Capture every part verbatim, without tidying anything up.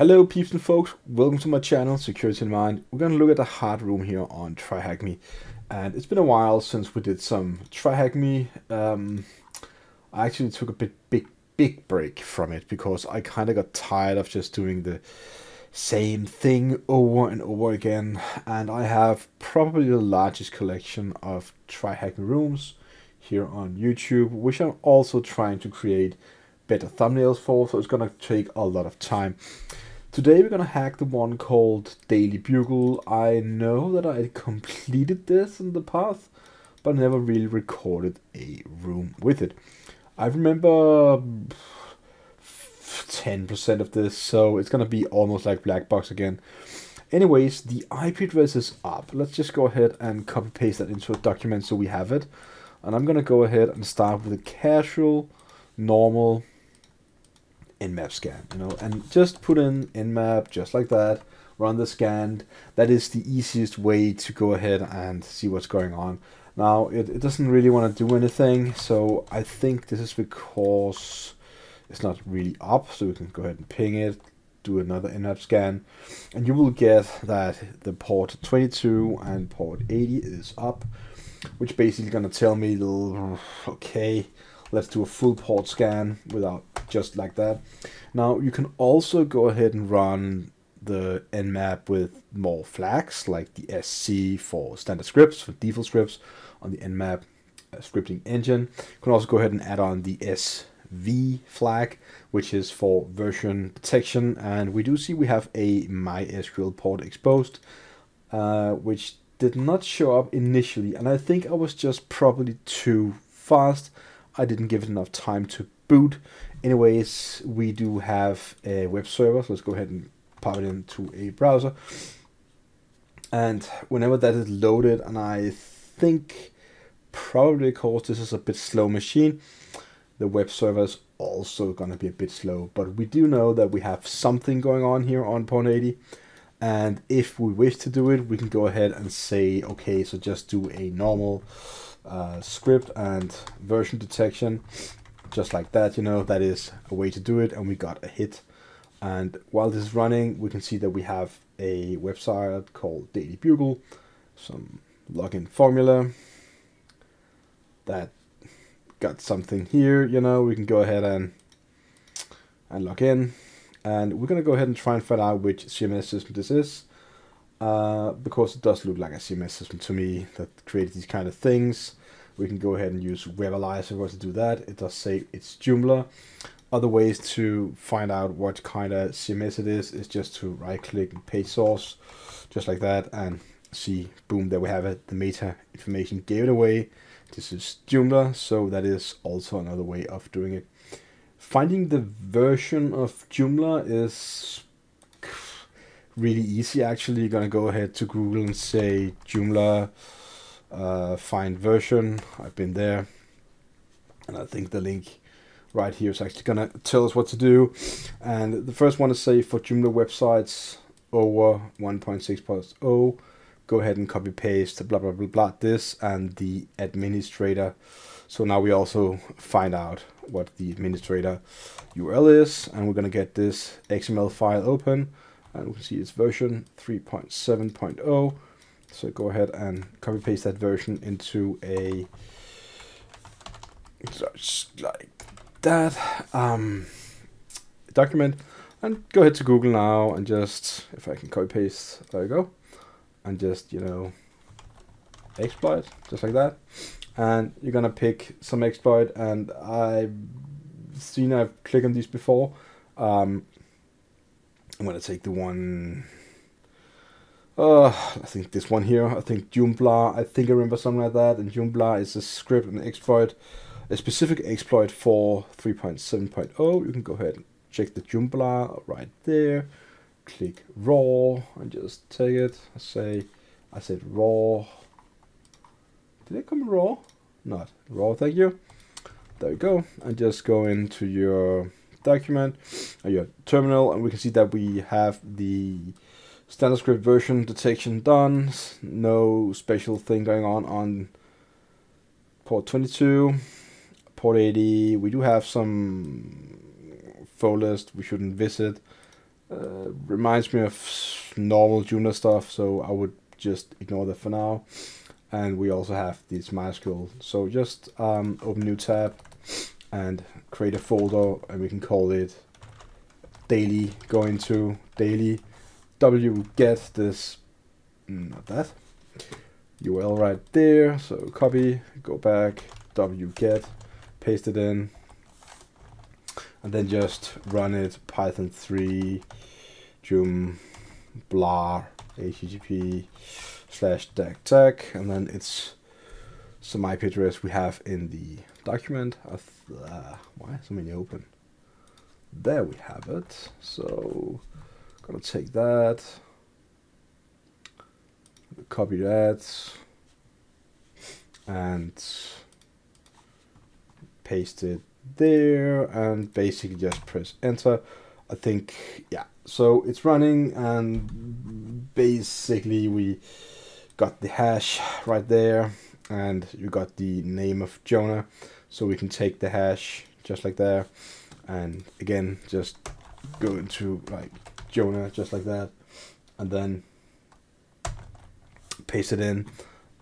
Hello peeps and folks, welcome to my channel Security in Mind. We're going to look at the hard room here on TryHackMe, and it's been a while since we did some TryHackMe. um, I actually took a bit big big break from it because I kind of got tired of just doing the same thing over and over again, and I have probably the largest collection of TryHackMe rooms here on YouTube, which I'm also trying to create better thumbnails for, so it's gonna take a lot of time. Today we're gonna hack the one called Daily Bugle. I know that I completed this in the past, but never really recorded a room with it. I remember ten percent of this, so it's gonna be almost like black box again. Anyways, the I P address is up. Let's just go ahead and copy paste that into a document so we have it. And I'm gonna go ahead and start with a casual, normal Nmap scan, you know, and just put in Nmap just like that. Run the scan. That is the easiest way to go ahead and see what's going on. Now it, it doesn't really want to do anything, so I think this is because it's not really up. So we can go ahead and ping it, do another Nmap scan, and you will get that the port twenty-two and port eighty is up, which basically gonna tell me, okay, let's do a full port scan without just like that. Now you can also go ahead and run the Nmap with more flags, like the S C for standard scripts, for default scripts on the Nmap uh, scripting engine. You can also go ahead and add on the S V flag, which is for version protection. And we do see we have a MySQL port exposed, uh, which did not show up initially. And I think I was just probably too fast. I didn't give it enough time to boot. Anyways, we do have a web server, so let's go ahead and pop it into a browser. And whenever that is loaded, and I think probably because this is a bit slow machine, the web server is also going to be a bit slow. But we do know that we have something going on here on port eighty. And if we wish to do it, we can go ahead and say, okay, so just do a normal uh, script and version detection, just like that. You know, that is a way to do it, and we got a hit. And while this is running, we can see that we have a website called Daily Bugle, some login formula that got something here. You know, we can go ahead and and log in. And we're going to go ahead and try and find out which C M S system this is, uh, because it does look like a C M S system to me that created these kind of things. We can go ahead and use WebAlyzer to do that. It does say it's Joomla. Other ways to find out what kind of C M S it is is just to right click and paste source, just like that, and see, boom, there we have it. The meta information gave it away. This is Joomla, so that is also another way of doing it. Finding the version of Joomla is really easy, actually. You're going to go ahead to Google and say Joomla uh, find version. I've been there. And I think the link right here is actually going to tell us what to do. And the first one is, say, for Joomla websites over one point six point zero, go ahead and copy paste, blah, blah, blah, blah, this and the administrator. So now we also find out what the administrator U R L is, and we're going to get this X M L file open, and we can see it's version three point seven point zero. So go ahead and copy paste that version into a, just like that, um, document, and go ahead to Google now and just, if I can copy paste, there we go, and just, you know, exploit, just like that. And you're gonna pick some exploit, and I've seen I've clicked on these before. Um, I'm gonna take the one. Uh, I think this one here. I think Joomla. I think I remember something like that. And Joomla is a script and exploit, a specific exploit for three point seven point zero. You can go ahead and check the Joomla right there. Click raw and just take it. I say, I said raw. Did it come raw? Not raw, thank you. There we go. And just go into your document or your terminal, and we can see that we have the standard script version detection done. No special thing going on on port twenty-two, port eighty. We do have some folders we shouldn't visit. Uh, reminds me of normal Joomla stuff, so I would just ignore that for now. And we also have this MySQL. So just um, open new tab and create a folder, and we can call it daily. Go into daily w get this, not that U R L right there. So copy, go back, w get, paste it in, and then just run it Python three joom blah http slash tag tag, and then it's some I P address we have in the document. Uh, why so many open? There we have it. So gonna take that, copy that, and paste it there, and basically just press enter, I think. Yeah, so it's running, and basically we got the hash right there, and you got the name of Jonah, so we can take the hash just like there, and again just go into like Jonah just like that, and then paste it in.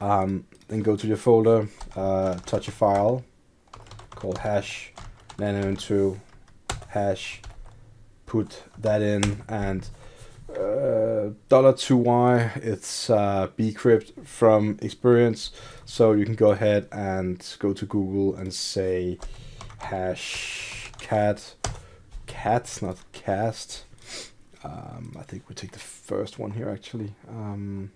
Um, then go to your folder, uh, touch a file called hash nano into hash, put that in, and uh, dollar two Y, it's uh, bcrypt from experience, so you can go ahead and go to Google and say hash cat, cats not cast. Um, I think we take the first one here actually. Um,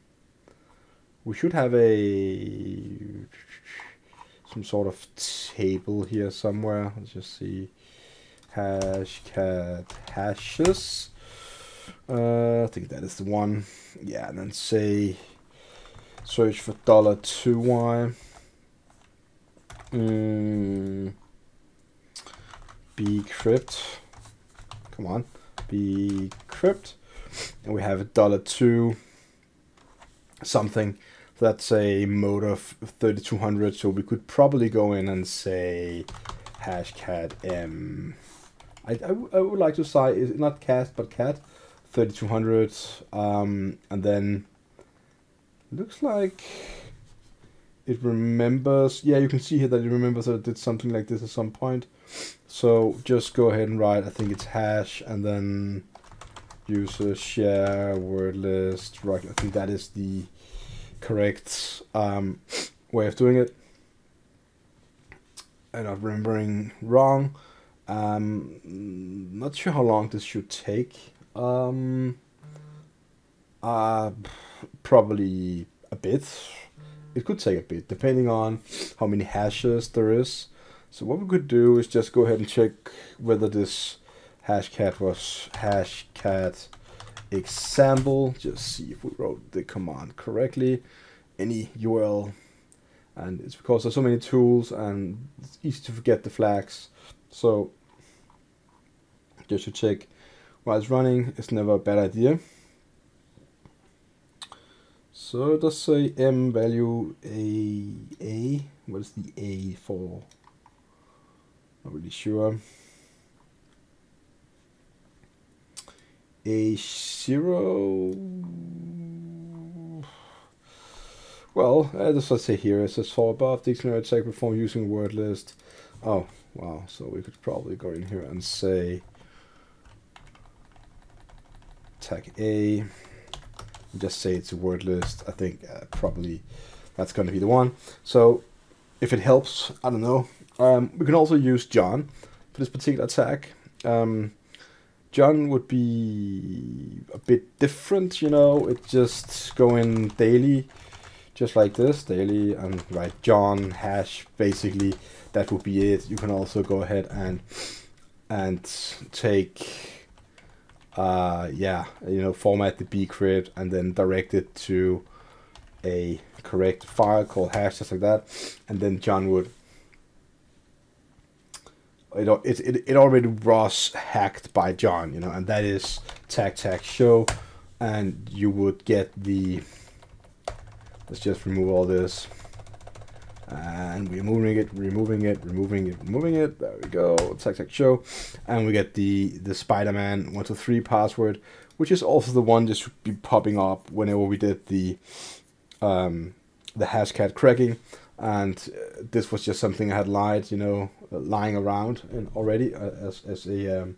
we should have a some sort of table here somewhere. Let's just see. Hash cat hashes. Uh, I think that is the one. Yeah, and then say search for dollar two Y. Mm, bcrypt. Come on. Bcrypt. And we have a dollar two something. That's a mode of thirty-two hundred, so we could probably go in and say hash cat m. I, I, I would like to say is not cast but cat thirty-two hundred, um, and then looks like it remembers. Yeah, you can see here that it remembers that it did something like this at some point, so just go ahead and write, I think it's hash, and then user share word list right. I think that is the correct um, way of doing it, and I'm remembering wrong. Um, not sure how long this should take. Um, uh, probably a bit. It could take a bit depending on how many hashes there is. So what we could do is just go ahead and check whether this hashcat was hashcat example, just see if we wrote the command correctly, any U R L, and it's because there's so many tools and it's easy to forget the flags. So just to check while it's running, it's never a bad idea. So it does say m value a a. What is the a for? Not really sure. A zero. Well, uh, this let's say here it says for above dictionary check perform using word list. Oh wow! So we could probably go in here and say tag A. Just say it's a word list. I think uh, probably that's going to be the one. So if it helps, I don't know. Um, we can also use John for this particular tag. Um, John would be a bit different, you know, it just go in daily, just like this, daily, and write John hash, basically, that would be it. You can also go ahead and and take, uh, yeah, you know, format the bcrypt and then direct it to a correct file called hash, just like that, and then John would. It, it, it already was hacked by John, you know, and that is tag tag show, and you would get the, let's just remove all this, and we're moving it, removing it, removing it, removing it. There we go. Tac tac show, and we get the the Spider-Man one two three password, which is also the one that should be popping up whenever we did the um, the hashcat cracking. And uh, this was just something I had lied, you know, uh, lying around and already uh, as as a um,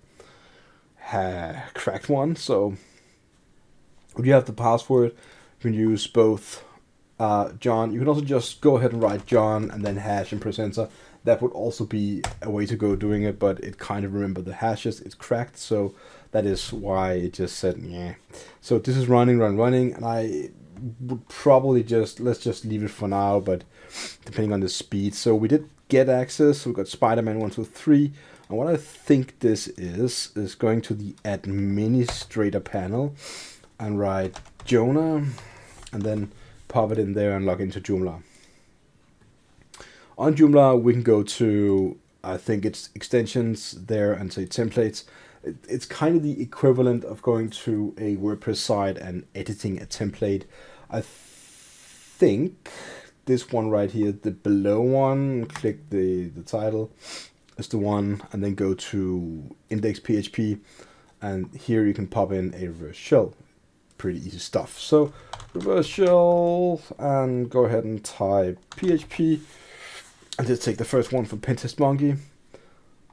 ha cracked one. So if you have the password, you can use both. Uh, John, you can also just go ahead and write John and then hash and press enter. That would also be a way to go doing it, but it kind of remembered the hashes. It's cracked, so that is why it just said yeah. So this is running, run, running, and I would probably just let's just leave it for now. But depending on the speed, so we did get access. So we got Spider-Man one two three, and what I think this is is going to the administrator panel and write Jonah, and then pop it in there and log into Joomla. On Joomla, we can go to, I think it's extensions there, and say templates. It, it's kind of the equivalent of going to a WordPress site and editing a template. I th think this one right here, the below one, click the, the title, is the one, and then go to index dot P H P, and here you can pop in a reverse shell. Pretty easy stuff. So reverse shell, and go ahead and type P H P, and just take the first one for Pentest Monkey,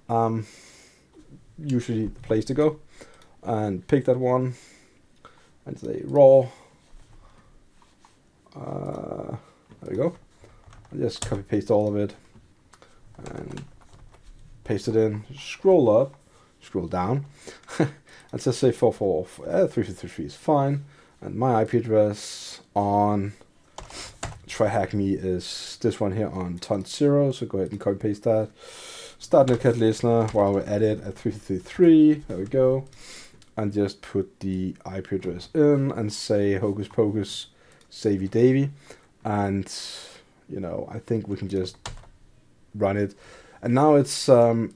um, usually the place to go, and pick that one and say raw. Uh, there we go. I'll just copy paste all of it and paste it in. Scroll up, scroll down, and just say four four three three three is fine. And my I P address on TryHackMe is this one here on ton zero. So go ahead and copy paste that. Start netcat listener while we're at it at three three three. There we go. And just put the I P address in and say hocus pocus, savey davy. And, you know, I think we can just run it. And now it's, um,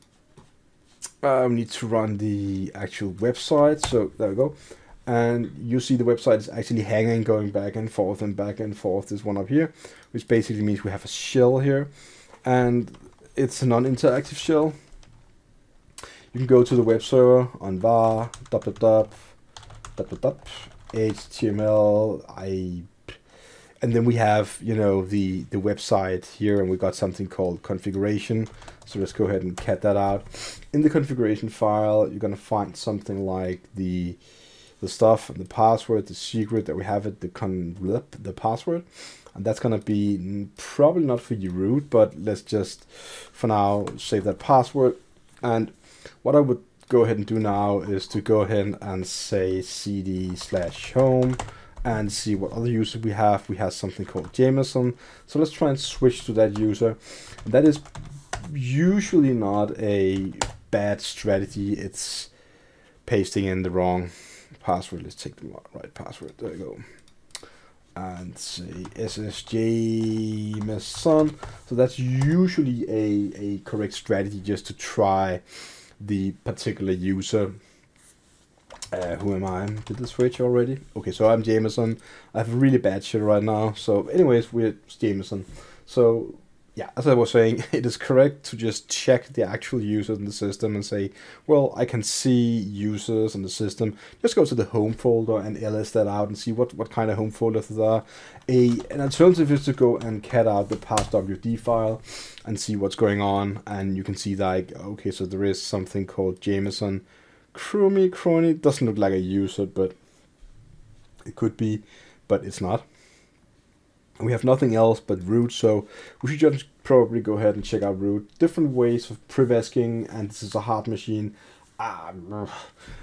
uh, we need to run the actual website. So there we go. And you see the website is actually hanging, going back and forth and back and forth. This one up here, which basically means we have a shell here, and it's a non-interactive shell. You can go to the web server on var H T M L I, and then we have, you know, the the website here, and we got something called configuration. So let's go ahead and cat that out. In the configuration file, you're gonna find something like the the stuff and the password, the secret that we have it, the con blip, the password, and that's gonna be probably not for your root, but let's just for now save that password. And what I would go ahead and do now is to go ahead and say cd slash home and see what other user we have. We have something called Jameson, so let's try and switch to that user. That is usually not a bad strategy. It's pasting in the wrong password. Let's take the right password. There we go. And say S S Jameson. So that's usually a, a correct strategy, just to try the particular user. Uh, who am I? Did the switch already? Okay, so I'm Jameson. I have a really bad shit right now. So anyways, we're Jameson. So yeah, as I was saying, it is correct to just check the actual users in the system and say, well, I can see users in the system. Just go to the home folder and ls that out and see what, what kind of home folders there are. A, an alternative is to go and cat out the passwd file and see what's going on. And you can see like, okay, so there is something called Jameson. Crony, crony, doesn't look like a user, but it could be, but it's not. We have nothing else but root, so we should just probably go ahead and check out root. Different ways of privesking, and this is a hard machine. Um,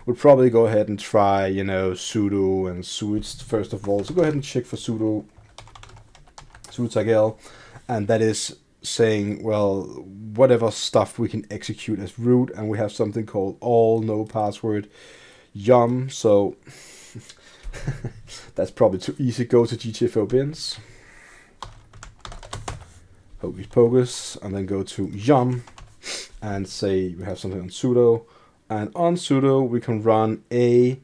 we'll probably go ahead and try, you know, sudo and suits first of all. So go ahead and check for sudo, sudo tag L, and that is saying, well, whatever stuff we can execute as root, and we have something called all no password, yum, so that's probably too easy. Go to G T F O bins. Hocus pocus, and then go to yum and say we have something on sudo, and on sudo we can run a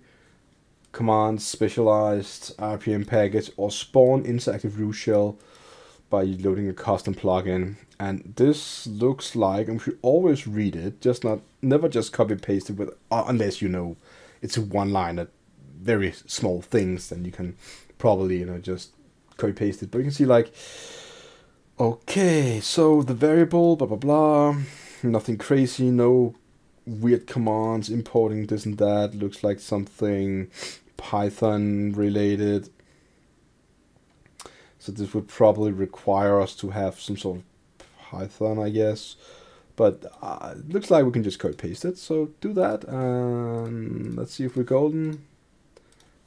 command, specialized R P M package, or spawn interactive root shell. by loading a custom plugin. And this looks like, and we should always read it, just not, never just copy paste it with, unless you know it's a one liner, very small things, then you can probably, you know, just copy paste it. But you can see like, okay, so the variable, blah, blah, blah, nothing crazy, no weird commands, importing this and that, looks like something Python related. So this would probably require us to have some sort of Python, I guess, but uh, it looks like we can just code paste it. So do that, and let's see if we're golden.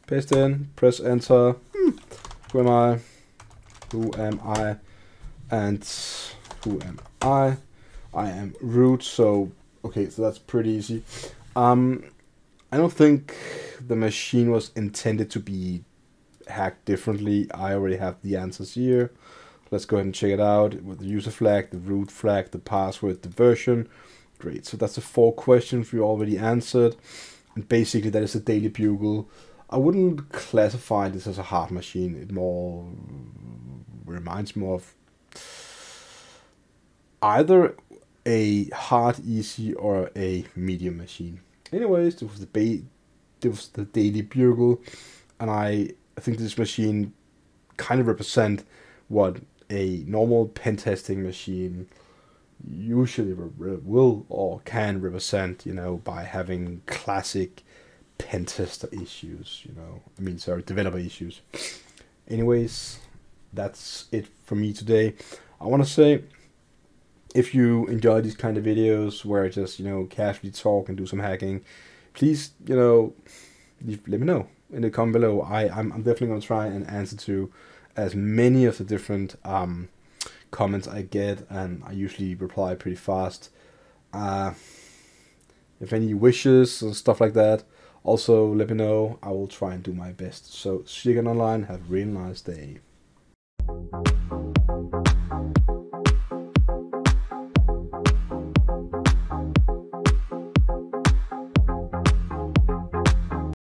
Paste in, press enter. Hmm. Who am I? Who am I? And who am I? I am root. So okay, so that's pretty easy. Um, I don't think the machine was intended to be hacked differently. I already have the answers here. Let's go ahead and check it out with the user flag, the root flag, the password, the version. Great. So that's the four questions we already answered. And basically that is the Daily Bugle. I wouldn't classify this as a hard machine. It more reminds me of either a hard, easy, or a medium machine. Anyways, this was the, ba this was the Daily Bugle. And I, I think this machine kind of represents what a normal pen testing machine usually will or can represent, you know, by having classic pen tester issues, you know, I mean, sorry, developer issues. Anyways, that's it for me today. I want to say, if you enjoy these kind of videos where I just, you know, casually talk and do some hacking, please, you know, let me know in the comment below. I, I'm, I'm definitely going to try and answer to as many of the different um, comments I get, and I usually reply pretty fast. Uh, if any wishes and stuff like that, also let me know. I will try and do my best. So see you again online. Have a really nice day.